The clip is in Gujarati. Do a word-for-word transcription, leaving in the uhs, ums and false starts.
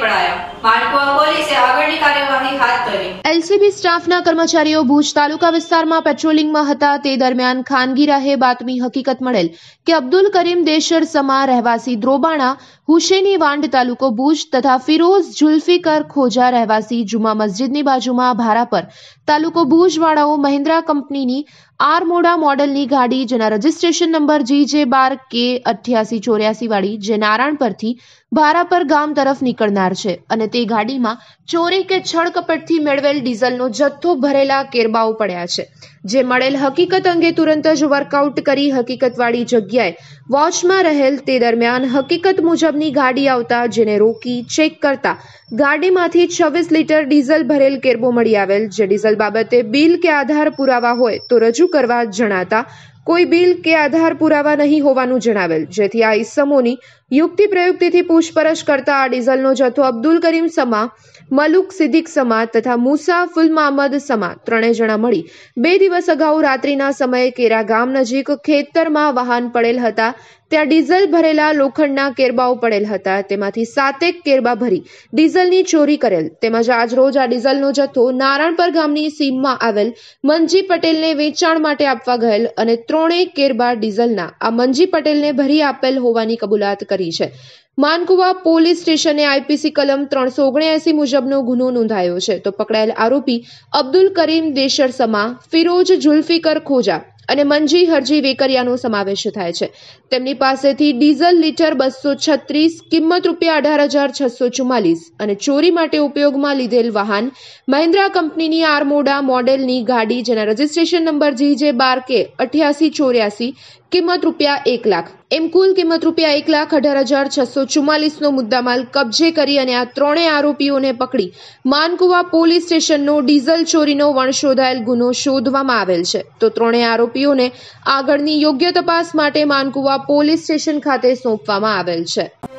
पढ़ाया। मानकुवा કોલેજ से આગળની કાર્યવાહી હાથ ધરી। એલસીબી સ્ટાફના કર્મચારીઓ ભુજ તાલુકા વિસ્તારમાં પેટ્રોલિંગમાં હતા તે દરમિયાન ખાનગી રાહે બાતમી હકીકત મળેલ કે અબ્દુલ કરીમ દેશર સમા રહેવાસી દ્રોબાણા હુસેની વાંડ તાલુકો ભુજ તથા ફિરોઝ ઝુલ્ફીકર ખોજા રહેવાસી જુમા મસ્જિદની બાજુમાં ભારા પર તાલુકો ભુજ વાળાઓ મહિન્દ્રા કંપનીની आरमोडा मॉडल नी गाड़ी जेना रजिस्ट्रेशन नंबर जीजे बार के अठासी चौरासी वाली जे नारायण पर थी भारा पर गाम तरफ निकलनार छे अने ते गाड़ी में चोरी के छळकपट थी मेळवेल डीजल नो जत्थो भरेला केरबाओ पड्या छे जे मळेल हकीकत अंगे तुरंत ज वर्कआउट करी हकीकत वाली जग्याए वॉच में रहेल ते दरमियान हकीकत मुजबनी गाड़ी आवता जेने रोकी चेक करता गाड़ी मांथी छवीस लीटर डीजल भरेल केरबो मळी आवेल जे डीजल बाबते बिल के आधार पुरावा होय तो रजू કરવા જણાતા કોઈ બિલ કે આધાર પુરાવા નહીં હોવાનું જણાવેલ જેથી આ ઇસમોની યુક્તિ પ્રયુક્તિથી પૂછપરછ કરતા આ ડીઝલનો જથ્થો અબ્દુલ કરીમ સમા મલુક સિદ્દીક સમા તથા મુસા ફુલ મહમદ સમા ત્રણેય જણા મળી બે દિવસ અગાઉ રાત્રિના સમયે કેરા ગામ નજીક ખેતરમાં વાહન પડેલ હતા ત્યાં ડીઝલ ભરેલા લોખંડના કેરબાઓ પડેલ હતા તેમાંથી સાતેક કેરબા ભરી ડીઝલની ચોરી કરેલ તેમજ આજરોજ આ ડીઝલનો જથ્થો નારાયણપર ગામની સીમમાં આવેલ મંજી પટેલને વેચાણ માટે આપવા ગયેલ અને ત્રણેય કેરબા ડીઝલના આ મંજી પટેલને ભરી આપેલ હોવાની કબૂલાત કરી છે। मानकुवा पोलीस स्टेशने आईपीसी कलम त्रणसो ओगणसी मुजबनो गुन्हो नोंधायो छे तो पकड़ायेल आरोपी अब्दुल करीम देशर समा फिरोज जुल्फीकर खोजा અને મંજી હરજી વેકરિયાનો સમાવેશ થાય છે। તેમની પાસેથી ડીઝલ લીટર બસો છત્રીસ કિંમત રૂપિયા અઢાર હજાર છસો ચુમ્માલીસ અને ચોરી માટે ઉપયોગમાં લીધેલ વાહન મહિન્દ્રા કંપનીની આરમોડા મોડેલની ગાડી જેના રજીસ્ટ્રેશન નંબર જીજે બાર કે અઠ્યાસી ચોર્યાસી કિંમત રૂપિયા એક લાખ એમ કુલ કિંમત રૂપિયા એક લાખ અઢાર હજાર છસો ચુમ્માલીસનો મુદ્દામાલ કબજે કરી અને આ ત્રણેય આરોપીઓને પકડી માનકુવા પોલીસ સ્ટેશનનો ડીઝલ ચોરીનો વણશોધાયેલ ગુનો શોધવામાં આવેલ છે તો ત્રણેય આરોપી આગળની યોગ્ય તપાસ માટે માનકુવા પોલીસ સ્ટેશન ખાતે સોંપવામાં આવેલ છે।